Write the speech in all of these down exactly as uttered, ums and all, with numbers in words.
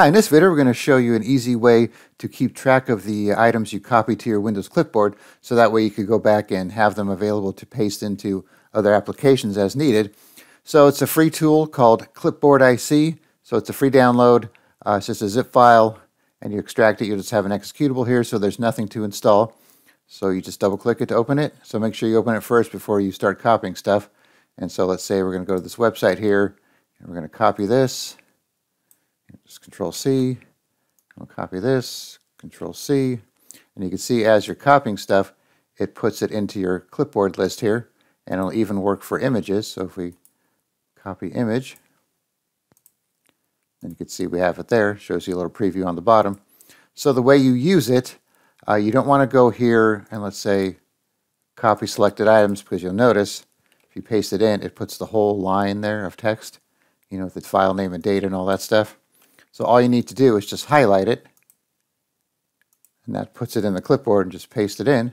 Hi, in this video we're going to show you an easy way to keep track of the items you copy to your Windows clipboard, so that way you could go back and have them available to paste into other applications as needed. So it's a free tool called Clipboard I C. So it's a free download. Uh, it's just a zip file and you extract it. You just have an executable here, so there's nothing to install. So you just double click it to open it. So make sure you open it first before you start copying stuff. And so let's say we're going to go to this website here and we're going to copy this. Just Control C, I'll copy this, Control C, and you can see as you're copying stuff, it puts it into your clipboard list here, and it'll even work for images. So if we copy image, then you can see we have it there. Shows you a little preview on the bottom. So the way you use it, uh, you don't want to go here and let's say copy selected items, because you'll notice if you paste it in, it puts the whole line there of text, you know, with the file name and date and all that stuff. So all you need to do is just highlight it, and that puts it in the clipboard, and just paste it in,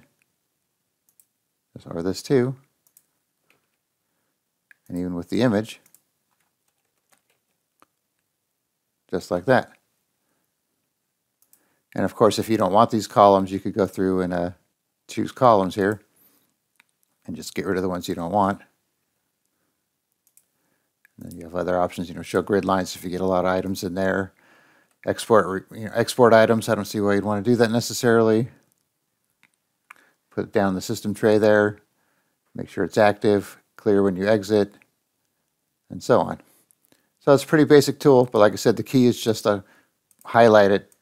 or this too, and even with the image, just like that. And of course, if you don't want these columns, you could go through and uh, choose columns here, and just get rid of the ones you don't want. Then you have other options, you know, show grid lines if you get a lot of items in there. Export, you know, export items. I don't see why you'd want to do that necessarily. Put it down the system tray there. Make sure it's active, clear when you exit, and so on. So it's a pretty basic tool, but like I said, the key is just to highlight it,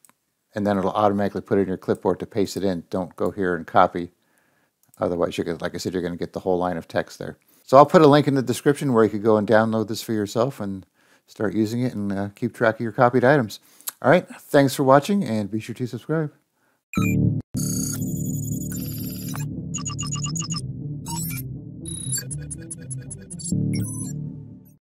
and then it'll automatically put it in your clipboard to paste it in. Don't go here and copy. Otherwise, you're gonna, like I said, you're going to get the whole line of text there. So I'll put a link in the description where you could go and download this for yourself and start using it and uh, keep track of your copied items. All right, thanks for watching, and be sure to subscribe.